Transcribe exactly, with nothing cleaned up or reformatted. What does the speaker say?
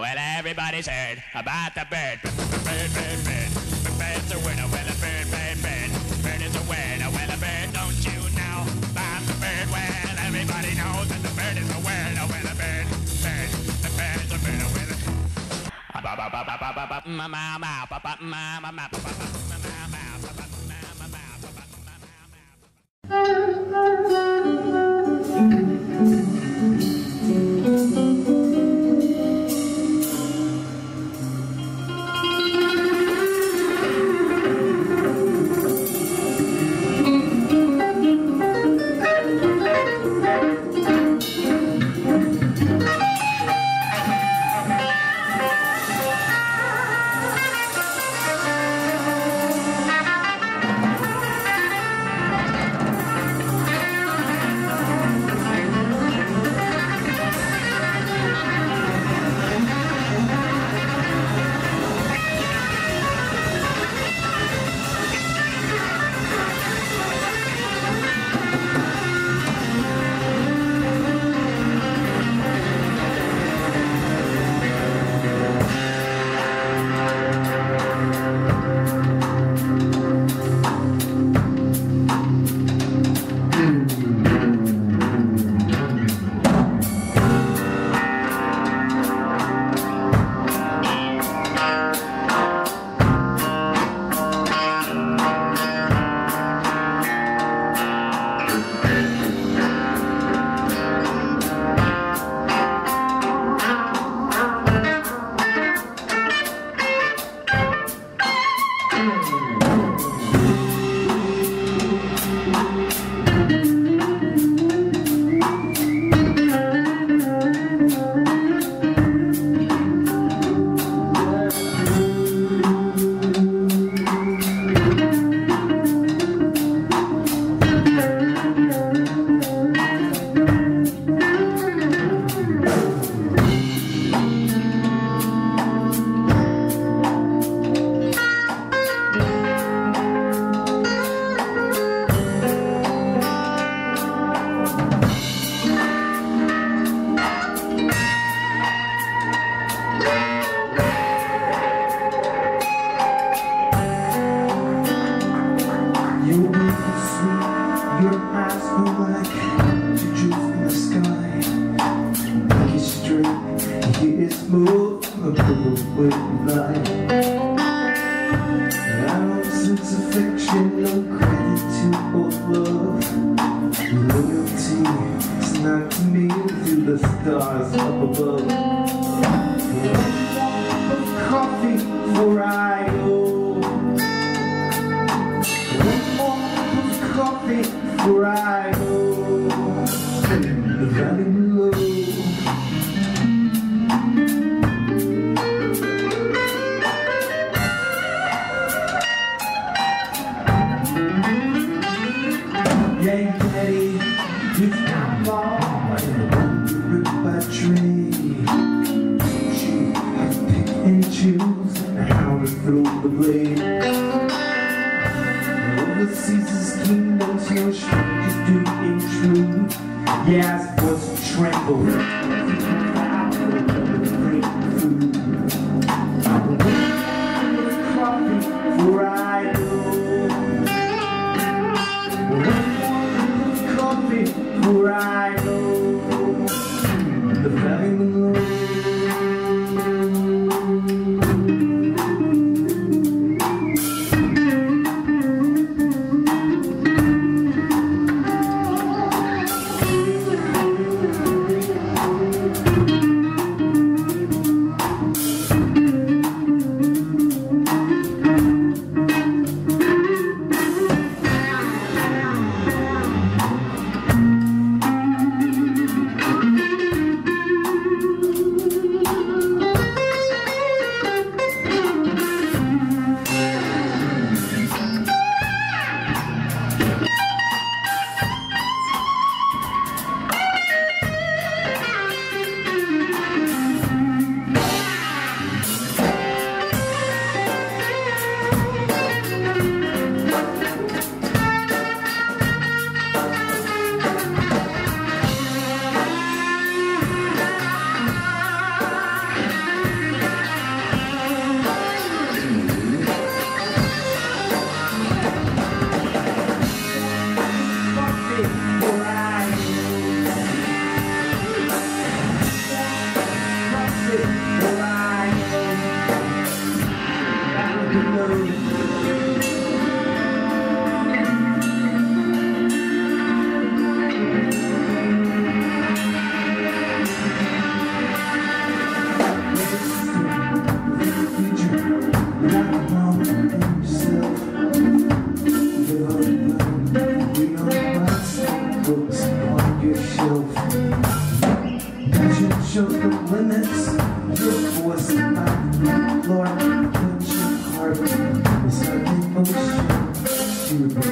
Well, everybody's heard about the bird. Bird, bird, bird. Bird's a winner. Well, a bird, bird, bird. Bird is a winner. Well, a bird, don't you know about the bird? Well, everybody knows that the bird is a winner. Well, a bird, bird. The bird's a winner. Well, a you.